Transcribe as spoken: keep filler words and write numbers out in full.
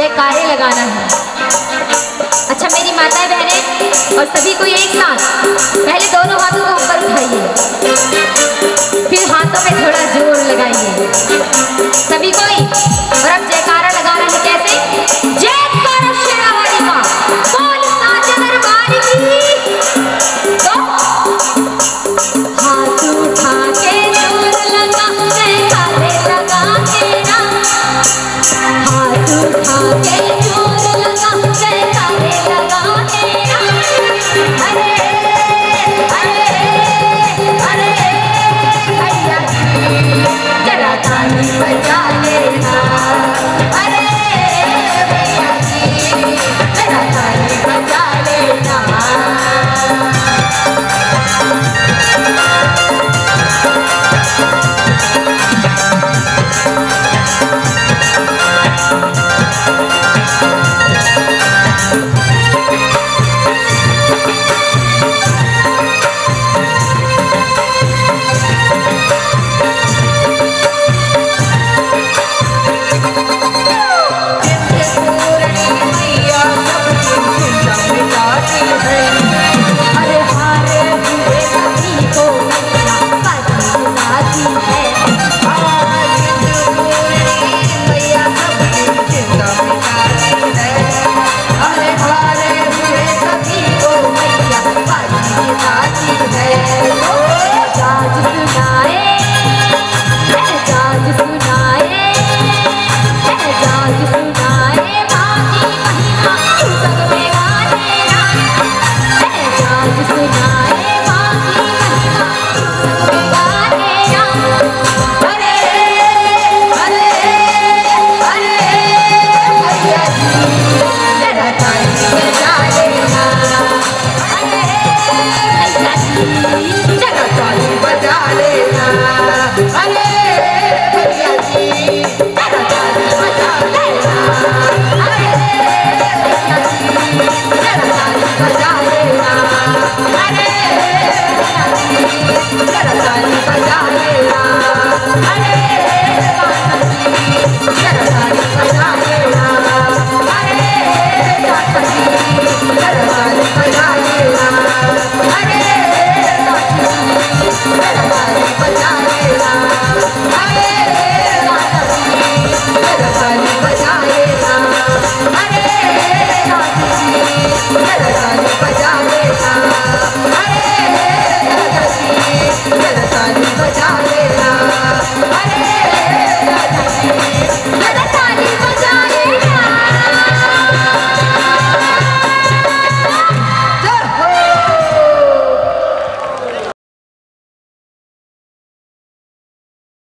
जयकारे लगाना है। अच्छा मेरी माताएं बहनें और सभी को एक साथ पहले दोनों हाथों को ऊपर उठाइए, फिर हाथों में थोड़ा जोर लगाइए सभी को ही। और अब जयकारा लगाना है कैसे? जयकारा शेरावाली का बोल साजे दरबार की। तो हाथ उठा के जोर लगा, जयकारे लगा के ना। हाथ उठा के जोर लगा, जयकारे लगा के ना। अरे अरे अरे भैया जी जरा ताली बजा लेना। अरे भैया जी जरा ताली बजा लेना। I